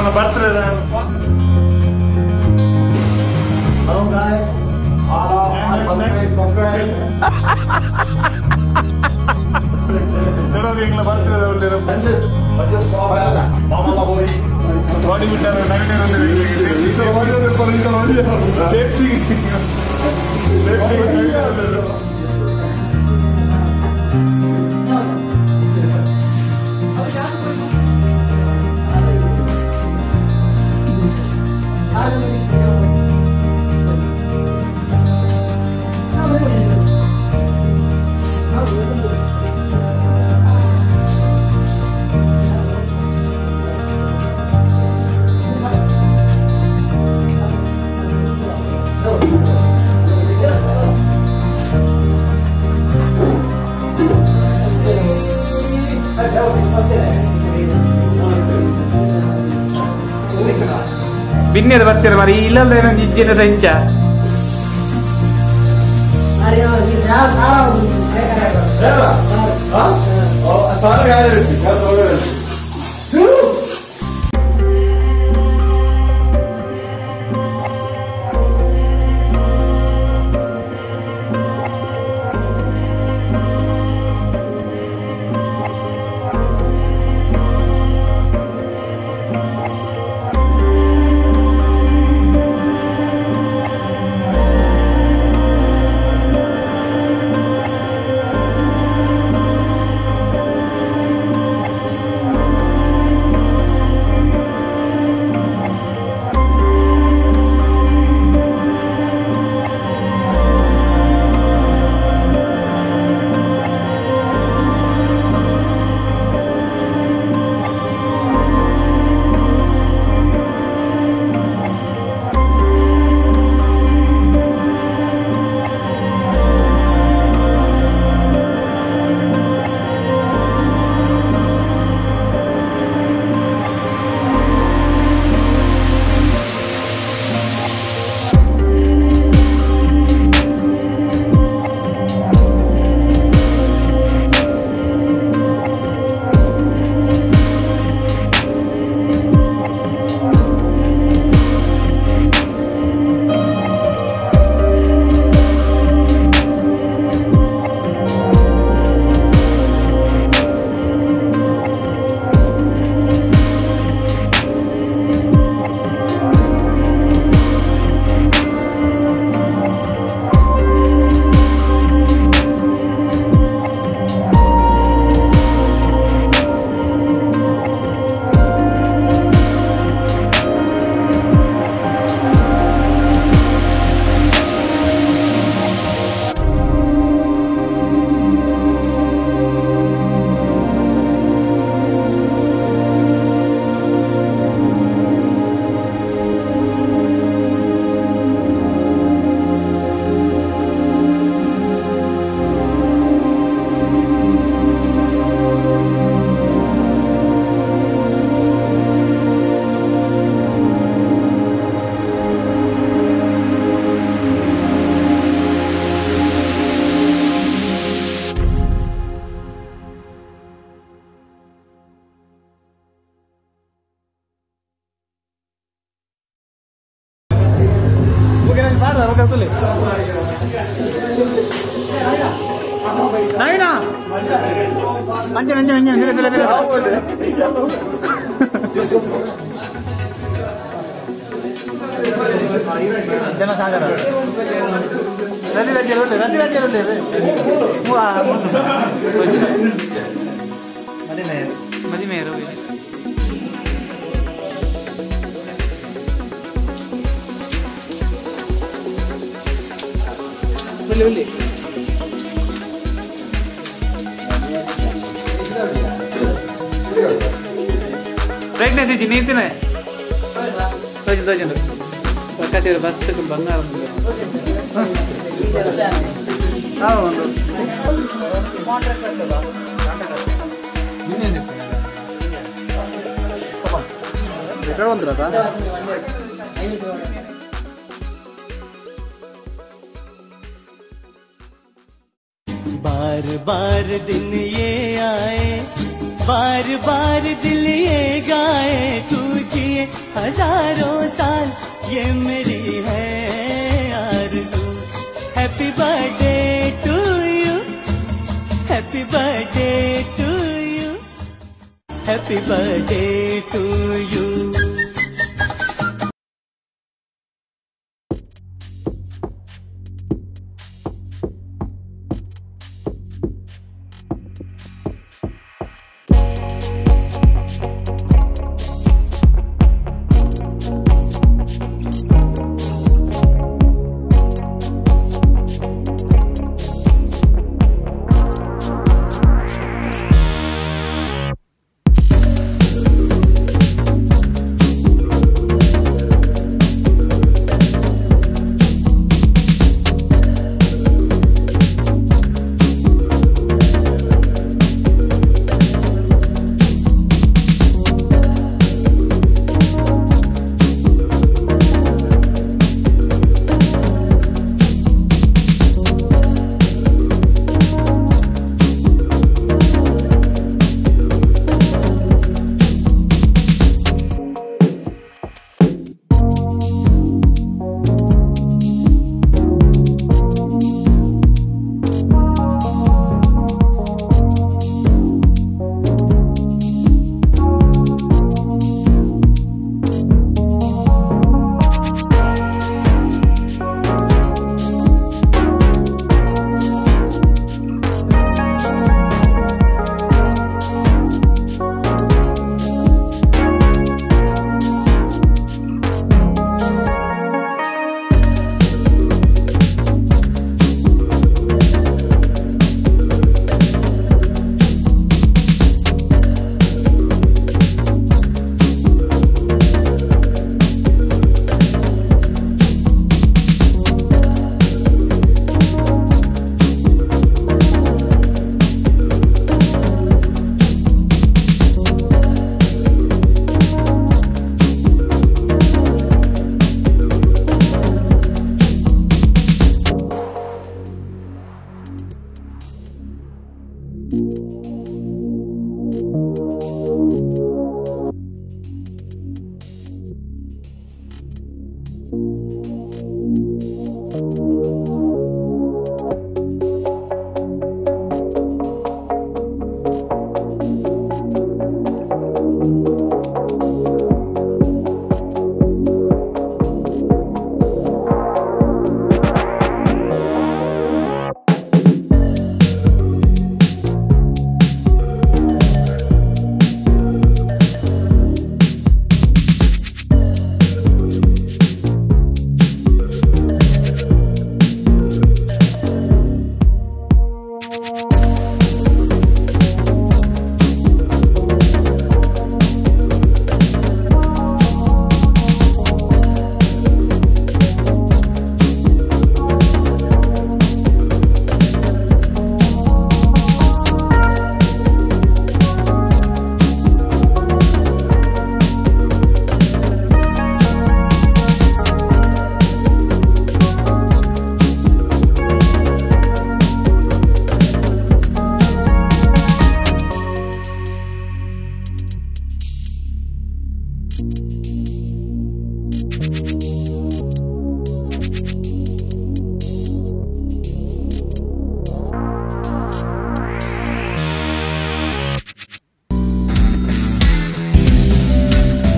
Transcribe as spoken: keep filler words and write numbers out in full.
ನನ್ನ birthday Hello guys, all of our birthday is upgrade. Hello, we are birthday only. Bunches, bunches, papa, papa, boy. Body builder, night only. This is body builder, body builder. Safety, safety. Pinnya dapat termari ilal dengan jijinnya tenca. Hari ini saya salah. Berapa? Hah? Oh, salah kali ini. Salah kali. Anjir anjir anjir anjir anjir anjir Boleh boleh. Brightness ini ni mana? Tujuh tujuh tu. Pakai tiada bas tu pun bangga. Tahu orang. Contract kerja lah. Ini ni. Apa? Betul orang tu lah. बार बार दिन ये आए बार बार दिल ये गाए तू जिए हजारों साल ये मेरी है आरज़ू। Happy birthday to you, happy birthday to you, happy birthday to you.